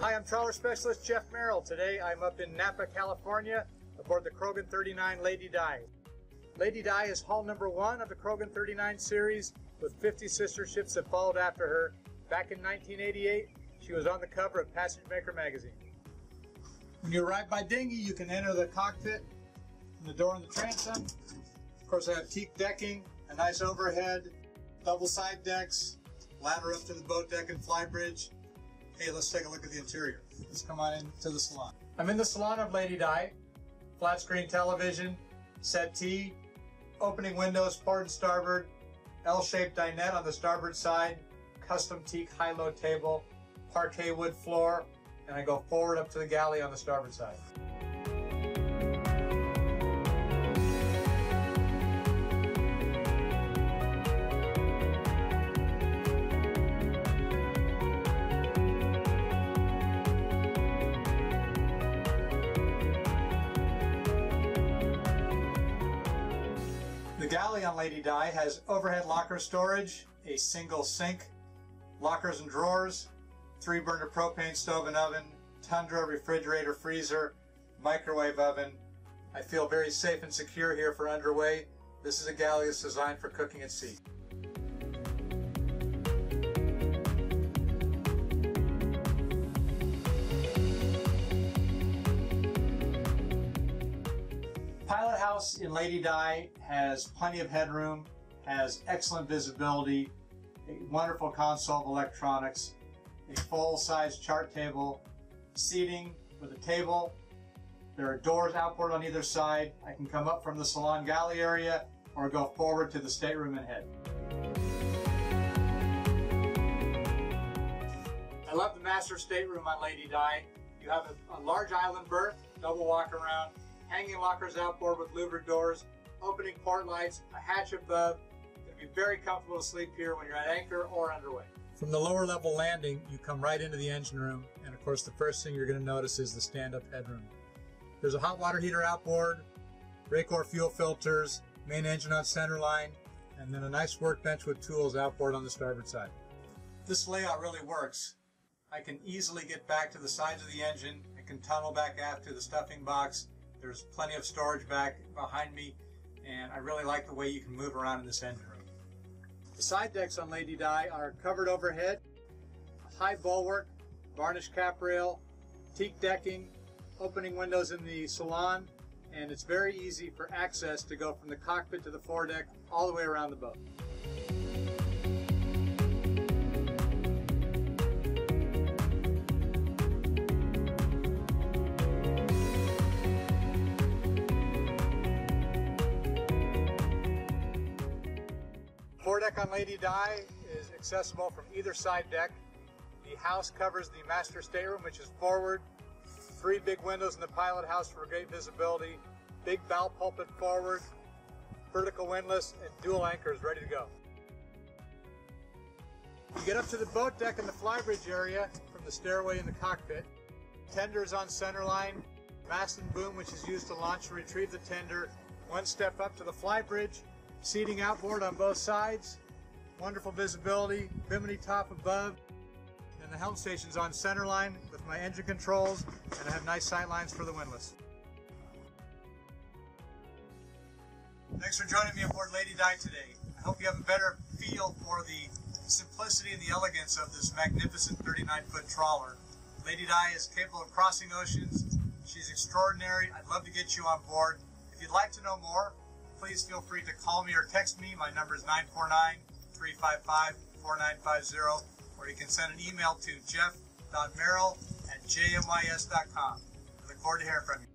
Hi, I'm Trawler Specialist Jeff Merrill. Today I'm up in Napa, California aboard the Krogen 39 Lady Di. Lady Di is hull number 1 of the Krogen 39 series with 50 sister ships that followed after her. Back in 1988, she was on the cover of Passage Maker Magazine. When you arrive by dinghy, you can enter the cockpit from the door on the transom. Of course, I have teak decking, a nice overhead, double side decks, ladder up to the boat deck and fly bridge. Hey, let's take a look at the interior. Let's come on into the salon. I'm in the salon of Lady Di. Flat screen television, settee, opening windows, port and starboard, L-shaped dinette on the starboard side, custom teak high-low table, parquet wood floor, and I go forward up to the galley on the starboard side. The galley on Lady Di has overhead locker storage, a single sink, lockers and drawers, 3-burner propane stove and oven, Tundra refrigerator, freezer, microwave oven. I feel very safe and secure here for underway. This is a galley that's designed for cooking at sea. Pilot house in Lady Di has plenty of headroom, has excellent visibility, a wonderful console of electronics, a full-size chart table, seating with a table. There are doors outboard on either side. I can come up from the salon galley area or go forward to the stateroom and head. I love the master stateroom on Lady Di. You have a large island berth, double walk around, hanging lockers outboard with louvered doors, opening port lights, a hatch above. It's going to be very comfortable to sleep here when you're at anchor or underway. From the lower level landing, you come right into the engine room, and of course the first thing you're going to notice is the stand-up headroom. There's a hot water heater outboard, Raycor fuel filters, main engine on center line, and then a nice workbench with tools outboard on the starboard side. This layout really works. I can easily get back to the sides of the engine. I can tunnel back after the stuffing box. There's plenty of storage back behind me, and I really like the way you can move around in this engine room. The side decks on Lady Di are covered overhead, high bulwark, varnished caprail, teak decking, opening windows in the salon, and it's very easy for access to go from the cockpit to the foredeck all the way around the boat. Foredeck on Lady Di is accessible from either side deck. The house covers the master stateroom, which is forward. 3 big windows in the pilot house for great visibility. Big bow pulpit forward, vertical windlass, and dual anchors ready to go. You get up to the boat deck in the flybridge area from the stairway in the cockpit. Tender is on centerline. Mast and boom, which is used to launch and retrieve the tender. 1 step up to the flybridge. Seating outboard on both sides, wonderful visibility, bimini top above, and the helm station's on center line with my engine controls, and I have nice sight lines for the windlass. Thanks for joining me aboard Lady Di today. I hope you have a better feel for the simplicity and the elegance of this magnificent 39-foot trawler. Lady Di is capable of crossing oceans. She's extraordinary. I'd love to get you on board. If you'd like to know more, please feel free to call me or text me. My number is 949-355-4950, or you can send an email to jeff.merrill@jmys.com. I look forward to hearing from you.